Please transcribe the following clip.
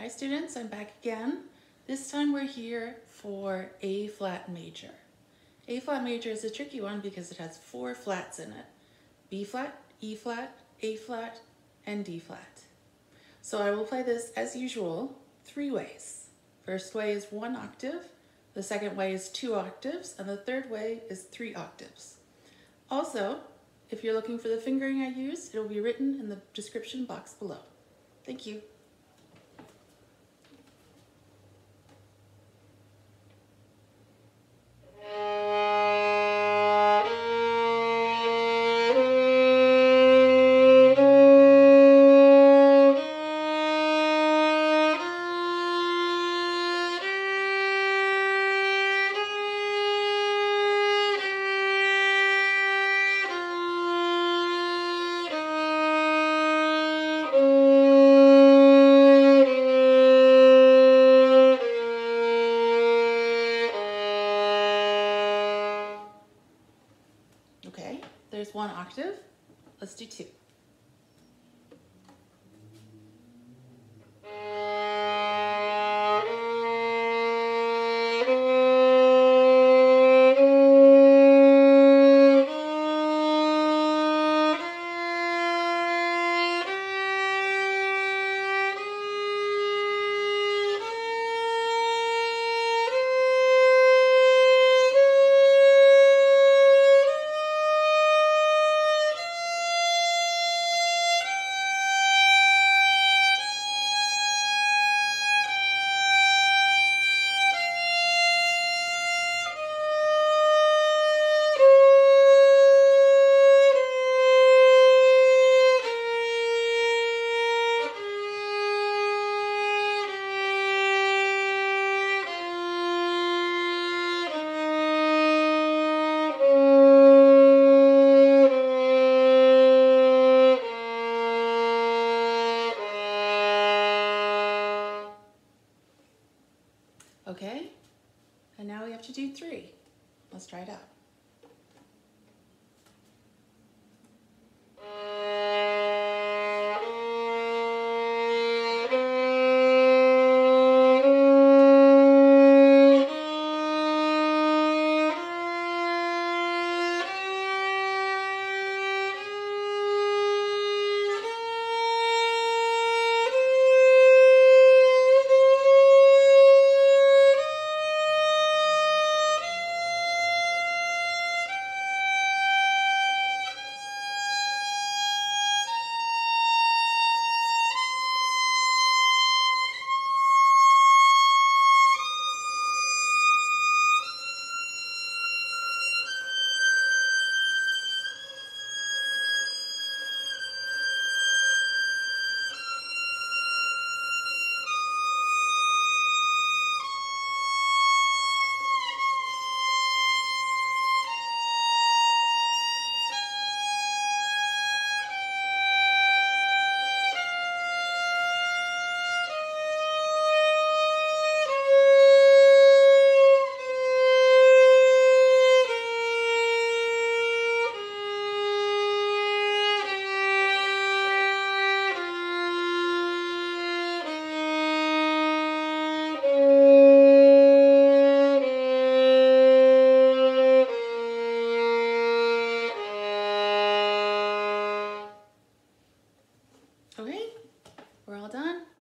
Hi students, I'm back again. This time we're here for A flat major. A flat major is a tricky one because it has four flats in it. B flat, E flat, A flat, and D flat. So I will play this as usual three ways. First way is one octave, the second way is two octaves, and the third way is three octaves. Also, if you're looking for the fingering I used, it'll be written in the description box below. Thank you. Okay, there's one octave. Let's do two. Okay, and now we have to do three. Let's try it out.